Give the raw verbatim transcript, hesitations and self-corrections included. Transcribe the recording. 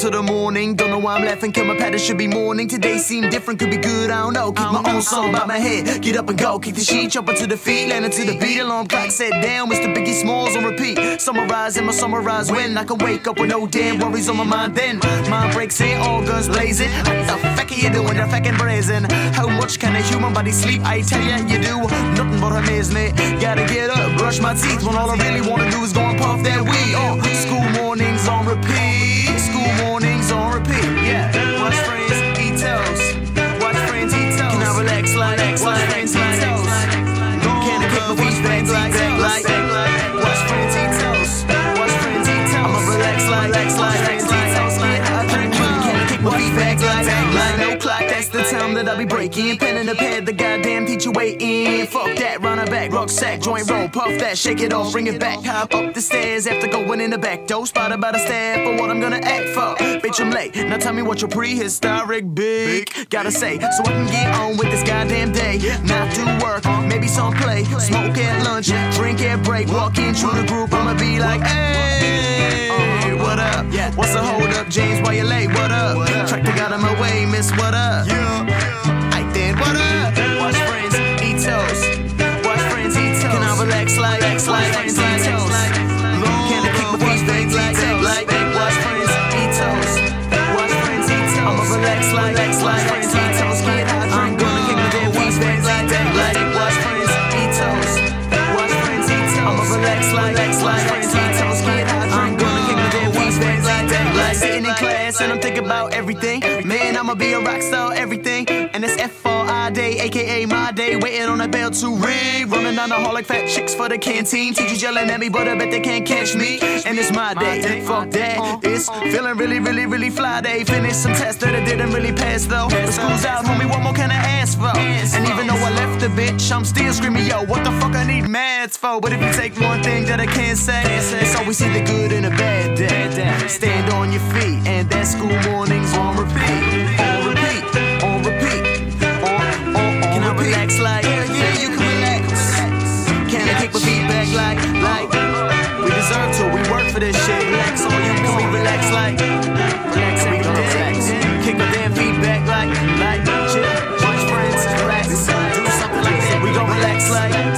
till the morning. Don't know why I'm laughing, cause my pattern should be mourning. Today seemed different, could be good, I don't know. Keep my own soul by my head, get up and go. Kick the sheet, jump to the feet, landing to the beat. Alarm clock set down, Mister Biggie Smalls on repeat. Summarize in my summarize when I can wake up with no damn worries on my mind then. Mind breaks in, all guns blazing. What the fuck are you doing, you're fucking brazen? How much can a human body sleep? I tell ya, you do nothing but amazement. Gotta get up, brush my teeth when all I really wanna do is go and puff that weed. Oh, school mornings on repeat, school mornings on repeat. Yeah, watch Friends, eat toast. Watch Friends, eat toast. Can I relax like that? Watch Friends, eat toast. Can I get my watch Friends like that? Like that? Watch Friends, eat toast. Watch Friends, eat toast. I'ma relax like that. Watch Friends, eat toast. I drink one. Can I kick my feet back like that? No clock, that's the time that I be breaking. Pen in the pad, the goddamn teacher waiting. Fuck that, round her back, rucksack, joint roll, puff that, shake it off, bring it back. Hop up the stairs after going in the back door. Spotted by the staff for what I'm gonna act for. Bitch, I'm late. Now tell me what your prehistoric big gotta say, so I can get on with this goddamn day. Not do work, maybe some play. Smoke at lunch, drink at break. Walk in through the group, I'ma be like, hey, what up? What's the hold up, James? Why you late? What up? Track the guy out of my way, miss, what up? I did, what up? Watch Friends, eat toast. Watch Friends, eat toast. Can I relax like, relax like, relax like, toast? Can I kick my feet back like, like, watch Friends, eat toast. Watch Friends, eat toast. I'ma relax like, relax like, Friends, eat toast. I'm gonna kick my damn feet back like, like, watch Friends, eat toast. Watch Friends, eat toast. I'ma relax like, relax like, Friends, eat toast. I'm gonna kick my damn feet back like, like, sitting in class and I'm thinking about everything. Man, I'ma be a rock star, everything. And it's F R I day, A K A my day. Waiting on a bell to ring. Running down the hall like fat chicks for the canteen. Teachers yelling at me, but I bet they can't catch me. And it's my day, fuck that. It's feeling really, really, really fly day. Finished some tests that I didn't really pass though. The school's out, homie, what more can I ask for? And even though I left the bitch, I'm still screaming, yo, what the fuck I need maths for? But if you take one thing that I can't say, it's always see the good and the bad day. Stand on your feet, and that school morning's on repeat. Like, yeah, you can relax. Can I kick my feet back like, like, we deserve to, we work for this shit. Relax, all you can be relax like, relax, we can relax. Kick my damn feet back like, like, chill. Watch Friends, relax, do something like that. We gon' relax like.